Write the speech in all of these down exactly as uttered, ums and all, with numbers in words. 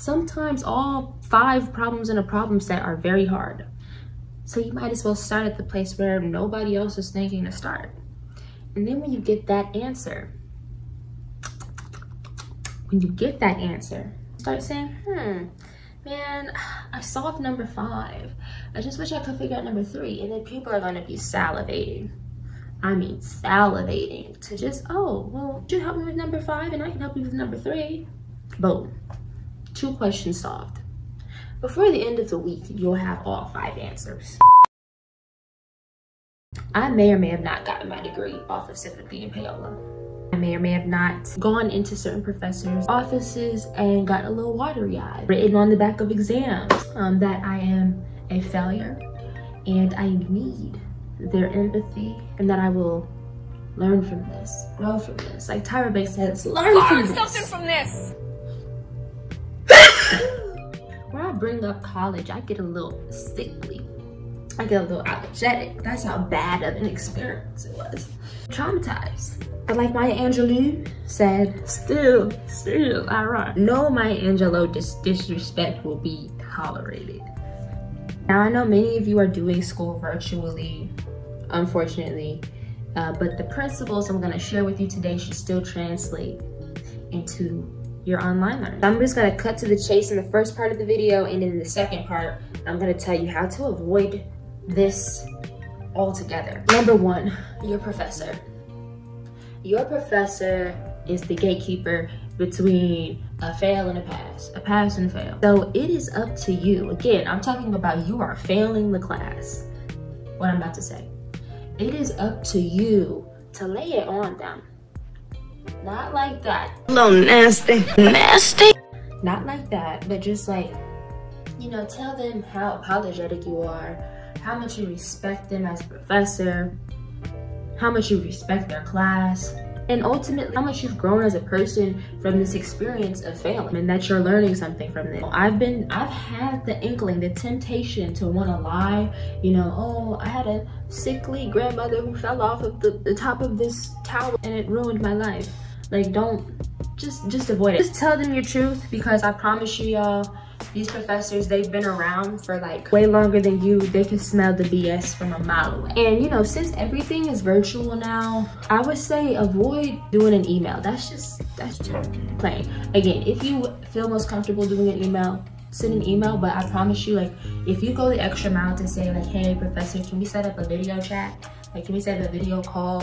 Sometimes all five problems in a problem set are very hard. So you might as well start at the place where nobody else is thinking to start. And then when you get that answer, when you get that answer, start saying, hmm, man, I solved number five. I just wish I could figure out number three. And then people are gonna be salivating. I mean, salivating to just, oh, well, you help me with number five and I can help you with number three. Boom, two questions solved. Before the end of the week, you'll have all five answers. I may or may have not gotten my degree off of sympathy and payola. I may or may have not gone into certain professors' offices and got a little watery-eyed, written on the back of exams um, that I am a failure and I need their empathy and that I will learn from this, grow from this. Like Tyra Banks says, learn, learn from this. Learn something from this. When I bring up college, I get a little sickly. I get a little apologetic. That's how bad of an experience it was. Traumatized. But like Maya Angelou said, still, still, I run. No Maya Angelou dis disrespect will be tolerated. Now I know many of you are doing school virtually, unfortunately, uh, but the principles I'm gonna share with you today should still translate into your online learning. So I'm just gonna cut to the chase in the first part of the video, and in the second part, I'm gonna tell you how to avoid this altogether. Number one, your professor. Your professor is the gatekeeper between a fail and a pass, a pass and a fail. So it is up to you. Again, I'm talking about you are failing the class, what I'm about to say. It is up to you to lay it on them. Not like that. A little nasty. Nasty? Not like that, but just like, you know, tell them how apologetic you are, how much you respect them as a professor, how much you respect their class, and ultimately how much you've grown as a person from this experience of failing and that you're learning something from this. I've been, I've had the inkling, the temptation to want to lie, you know, oh, I had a sickly grandmother who fell off of the, the top of this tower and it ruined my life. Like, don't, just, just avoid it. Just tell them your truth, because I promise you y'all, these professors, they've been around for like way longer than you. They can smell the B S from a mile away. And you know, since everything is virtual now, I would say avoid doing an email. That's just, that's just plain. Again, if you feel most comfortable doing an email, send an email, but I promise you, like, if you go the extra mile to say like, hey professor, can we set up a video chat? Like, can we set up a video call?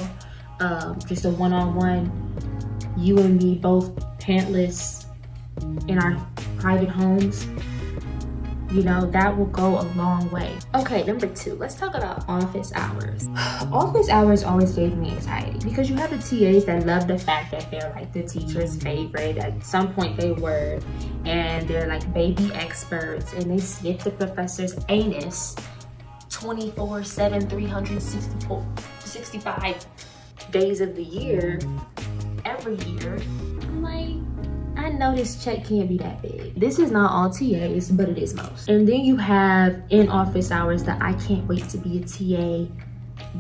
Um, just a one-on-one, you and me both pantless in our private homes, you know, that will go a long way. Okay, number two, let's talk about office hours. Office hours always gave me anxiety, because you have the T As that love the fact that they're like the teacher's favorite. At some point they were, and they're like baby experts, and they sniff the professor's anus twenty-four seven, three sixty-four, sixty-five days of the year, every year. I'm like, I know this check can't be that big. This is not all T As, but it is most. And then you have in office hours that I can't wait to be a T A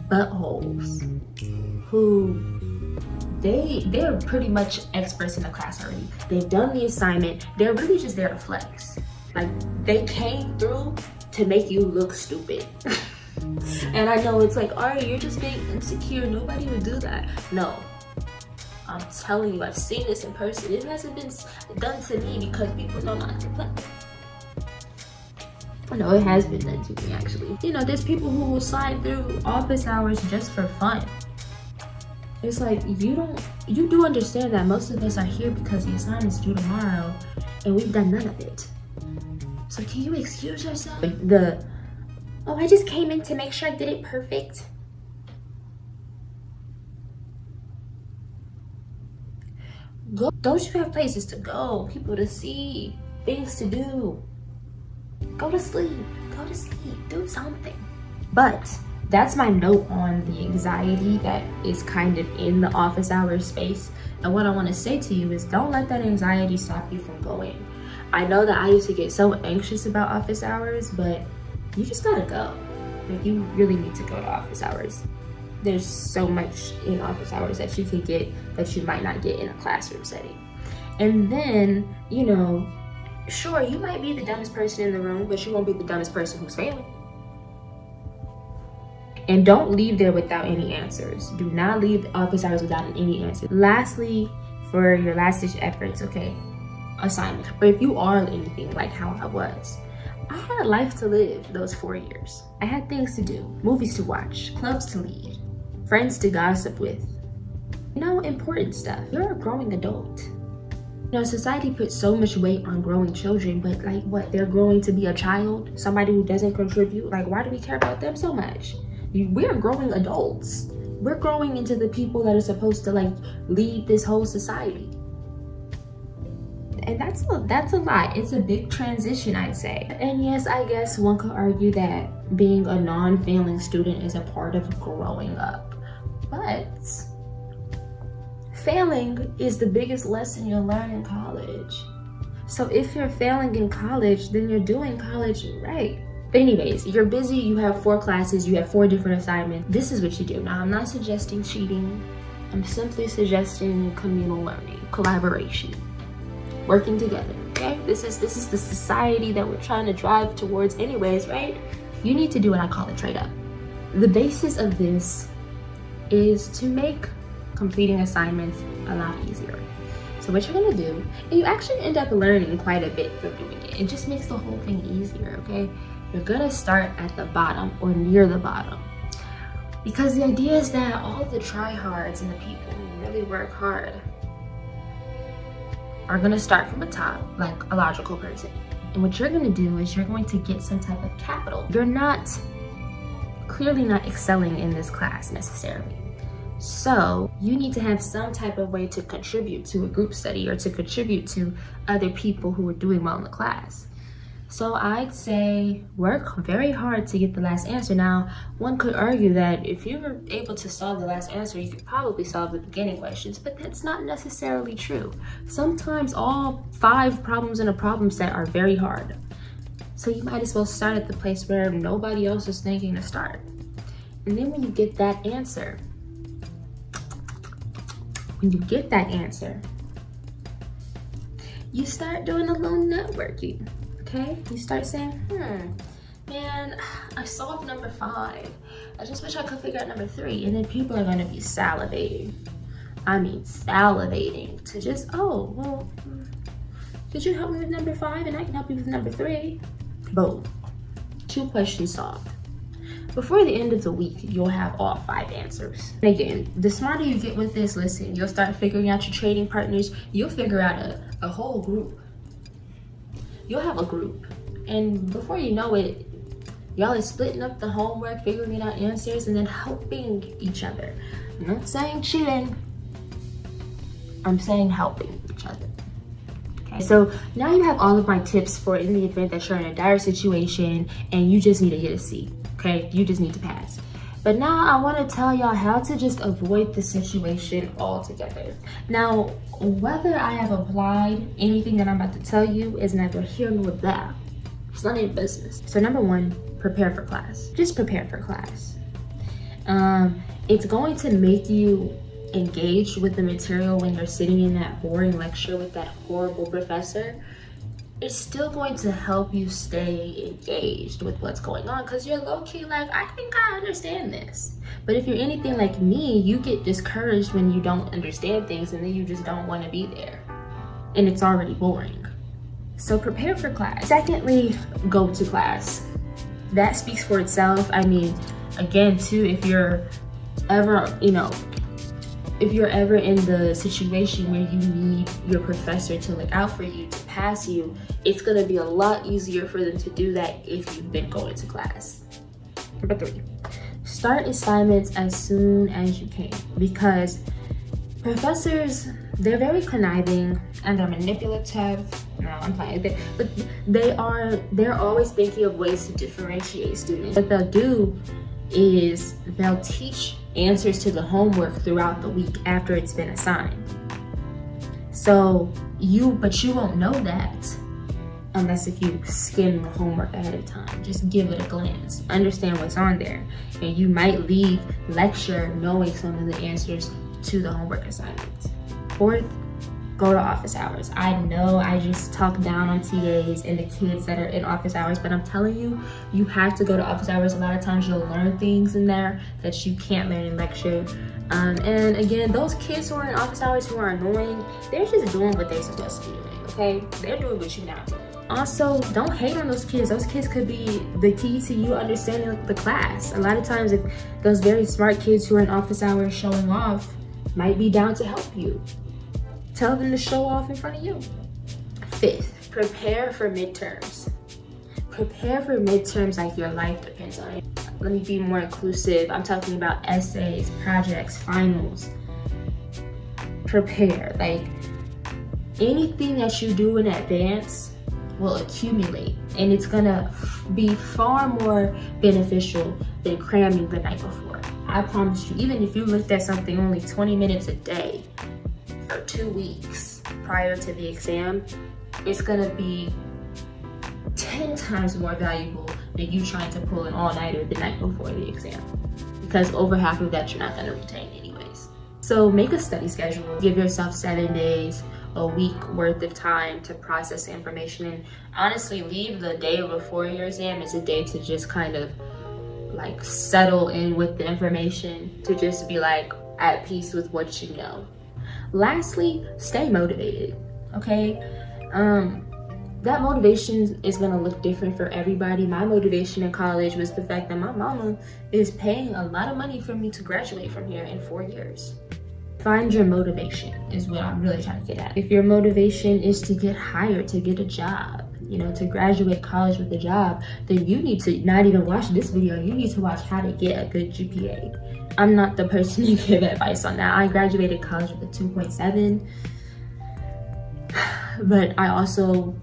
buttholes, who they, they're pretty much experts in the class already. They've done the assignment. They're really just there to flex. Like, they came through to make you look stupid. And I know it's like, all right, you're just being insecure. Nobody would do that. No. I'm telling you, I've seen this in person. It hasn't been done to me because people don't know how to play. I know it has been done to me, actually. You know, there's people who will slide through office hours just for fun. It's like, you don't, you do understand that most of us are here because the assignment's due tomorrow and we've done none of it. So can you excuse yourself? Like the, oh, I just came in to make sure I did it perfect. Go. Don't you have places to go, people to see, things to do? Go to sleep, go to sleep, do something. But that's my note on the anxiety that is kind of in the office hours space. And what I want to say to you is, don't let that anxiety stop you from going. I know that I used to get so anxious about office hours, but you just gotta go. Like, you really need to go to office hours. There's so much in office hours that you can get that you might not get in a classroom setting. And then, you know, sure, you might be the dumbest person in the room, but you won't be the dumbest person who's failing. And don't leave there without any answers. Do not leave office hours without any answers. Lastly, for your last ditch efforts, okay, assignment. Or if you are anything like how I was, I had a life to live those four years. I had things to do, movies to watch, clubs to lead, friends to gossip with. You know, important stuff. You're a growing adult. You know, society puts so much weight on growing children, but like what, they're growing to be a child, somebody who doesn't contribute? Like, why do we care about them so much? We're growing adults. We're growing into the people that are supposed to like lead this whole society. And that's a, that's a lot. It's a big transition, I'd say. And yes, I guess one could argue that being a non-failing student is a part of growing up, but failing is the biggest lesson you'll learn in college. So if you're failing in college, then you're doing college right. But anyways, you're busy, you have four classes, you have four different assignments. This is what you do. Now, I'm not suggesting cheating. I'm simply suggesting communal learning, collaboration, working together, okay? This is, this is the society that we're trying to drive towards anyways, right? You need to do what I call a trade-up. The basis of this is to make completing assignments a lot easier. So what you're gonna do, and you actually end up learning quite a bit from doing it. It just makes the whole thing easier, okay? You're gonna start at the bottom or near the bottom. Because the idea is that all the tryhards and the people who really work hard are gonna start from the top, like a logical person. And what you're gonna do is you're going to get some type of capital. You're not, clearly not excelling in this class necessarily. So you need to have some type of way to contribute to a group study or to contribute to other people who are doing well in the class. So I'd say work very hard to get the last answer. Now, one could argue that if you were able to solve the last answer, you could probably solve the beginning questions, but that's not necessarily true. Sometimes all five problems in a problem set are very hard. So you might as well start at the place where nobody else is thinking to start. And then when you get that answer, When you get that answer, you start doing a little networking, okay? You start saying, hmm, man, I solved number five. I just wish I could figure out number three. And then people are gonna be salivating. I mean, salivating to just, oh, well, could you help me with number five? And I can help you with number three. Boom, two questions solved. Before the end of the week, you'll have all five answers. And again, the smarter you get with this, listen, you'll start figuring out your trading partners. You'll figure out a, a whole group. You'll have a group. And before you know it, y'all are splitting up the homework, figuring out answers, and then helping each other. I'm not saying cheating. I'm saying helping each other. So now you have all of my tips for in the event that you're in a dire situation and you just need to get a C, okay? You just need to pass. But now I want to tell y'all how to just avoid the situation altogether. Now, whether I have applied anything that I'm about to tell you is neither here nor there. It's none of your business. So number one, prepare for class. Just prepare for class. Um, it's going to make you engaged with the material when you're sitting in that boring lecture with that horrible professor. It's still going to help you stay engaged with what's going on because you're low-key like, I think I understand this. But if you're anything like me, you get discouraged when you don't understand things and then you just don't want to be there. And it's already boring. So prepare for class. Secondly, go to class. That speaks for itself. I mean, again, too, if you're ever, you know, if you're ever in the situation where you need your professor to look out for you, to pass you, it's gonna be a lot easier for them to do that if you've been going to class. Number three, start assignments as soon as you can because professors, they're very conniving and they're manipulative. No, I'm playing with it. But they are, they're always thinking of ways to differentiate students. What they'll do is they'll teach answers to the homework throughout the week after it's been assigned. So you, but you won't know that unless if you skim the homework ahead of time. Just give it a glance, understand what's on there. And you might leave lecture knowing some of the answers to the homework assignments. Fourth, go to office hours. I know I just talk down on T As and the kids that are in office hours, but I'm telling you, you have to go to office hours. A lot of times you'll learn things in there that you can't learn in lecture. Um, and again, those kids who are in office hours who are annoying, they're just doing what they're supposed to be doing, okay? They're doing what you're not doing. Also, don't hate on those kids. Those kids could be the key to you understanding the class. A lot of times, if those very smart kids who are in office hours showing off might be down to help you. Tell them to show off in front of you. Fifth, prepare for midterms. Prepare for midterms like your life depends on it. Let me be more inclusive. I'm talking about essays, projects, finals. Prepare. Like, anything that you do in advance will accumulate, and it's gonna be far more beneficial than cramming the night before. I promise you, even if you looked at something only twenty minutes a day for two weeks prior to the exam, it's gonna be ten times more valuable than you trying to pull an all-nighter the night before the exam, because over half of that you're not gonna retain anyways. So make a study schedule. Give yourself seven days a week worth of time to process the information, and honestly leave the day before your exam as a day to just kind of like settle in with the information, to just be like at peace with what you know. Lastly, stay motivated, okay? Um, that motivation is gonna look different for everybody. My motivation in college was the fact that my mama is paying a lot of money for me to graduate from here in four years. Find your motivation is what I'm really trying to get at. If your motivation is to get hired, to get a job, you know, to graduate college with a job, then you need to not even watch this video. You need to watch how to get a good G P A. I'm not the person to give advice on that. I graduated college with a two point seven, but I also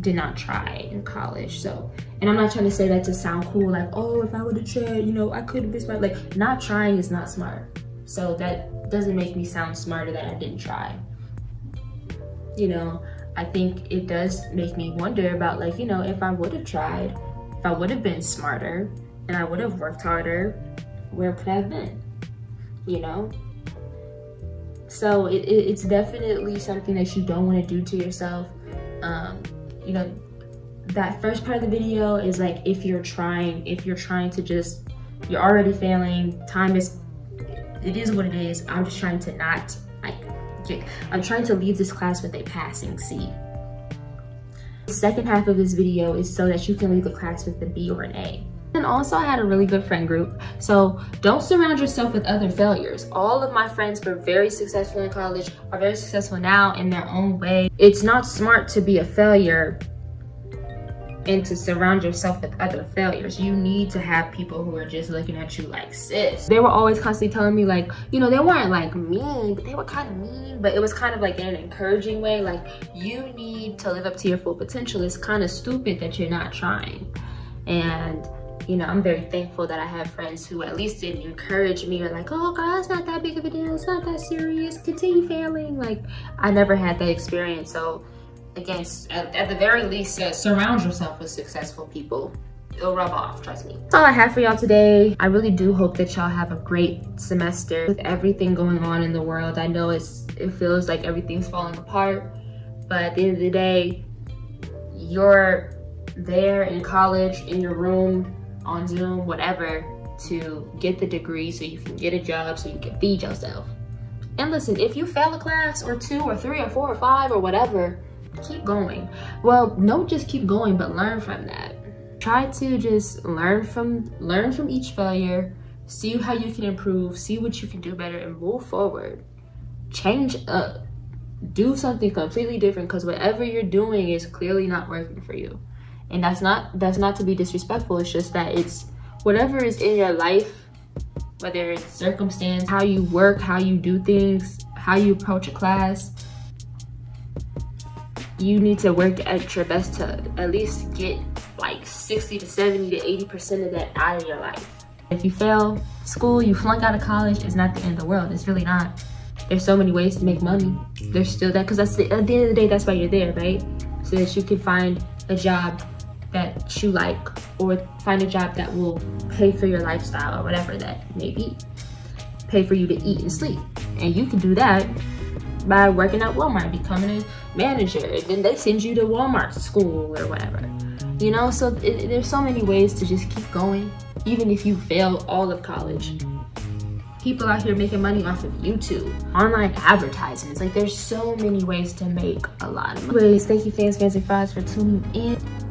did not try in college, so. And I'm not trying to say that to sound cool, like, oh, if I would've tried, you know, I could've been smart. Like, not trying is not smart. So that doesn't make me sound smarter that I didn't try. You know, I think it does make me wonder about, like, you know, if I would have tried, if I would have been smarter and I would have worked harder, where could I have been, you know? So it, it, it's definitely something that you don't want to do to yourself. Um, you know, that first part of the video is like, if you're trying, if you're trying to just, you're already failing, time is, it is what it is. I'm just trying to not, like, get, I'm trying to leave this class with a passing C. The second half of this video is so that you can leave the class with a B or an A. And also, I had a really good friend group. So don't surround yourself with other failures. All of my friends were very successful in college, are very successful now in their own way. It's not smart to be a failure and to surround yourself with other failures. You need to have people who are just looking at you like, sis. They were always constantly telling me, like, you know, they weren't like mean, but they were kind of mean, but it was kind of like in an encouraging way, like, you need to live up to your full potential. It's kind of stupid that you're not trying. And, you know, I'm very thankful that I have friends who at least didn't encourage me or like, oh girl, it's not that big of a deal, it's not that serious, continue failing. Like, I never had that experience. So again, at, at the very least, uh, surround yourself with successful people. It'll rub off, trust me. That's all I have for y'all today. I really do hope that y'all have a great semester. With everything going on in the world, I know it's, it feels like everything's falling apart, but at the end of the day, you're there in college, in your room, on Zoom, whatever, to get the degree so you can get a job, so you can feed yourself. And listen, if you fail a class or two or three or four or five or whatever, keep going. Well, don't just keep going, but learn from that. Try to just learn from learn from each failure, see how you can improve, see what you can do better, and move forward. Change up. Do something completely different, because whatever you're doing is clearly not working for you. And that's not that's not to be disrespectful. It's just that it's whatever is in your life, whether it's circumstance, how you work, how you do things, how you approach a class, you need to work at your best to at least get like sixty to seventy to eighty percent of that out of your life. If you fail school, you flunk out of college, it's not the end of the world. It's really not. There's so many ways to make money. There's still that, because that's the, at the end of the day, that's why you're there, right? So that you can find a job that you like, or find a job that will pay for your lifestyle or whatever that may be. Pay for you to eat and sleep. And you can do that by working at Walmart, becoming a manager, and then they send you to Walmart school or whatever. You know, so it, there's so many ways to just keep going, even if you fail all of college. People out here making money off of YouTube, online advertisements. Like, there's so many ways to make a lot of money. Anyways, thank you fans, fans, and fans for tuning in.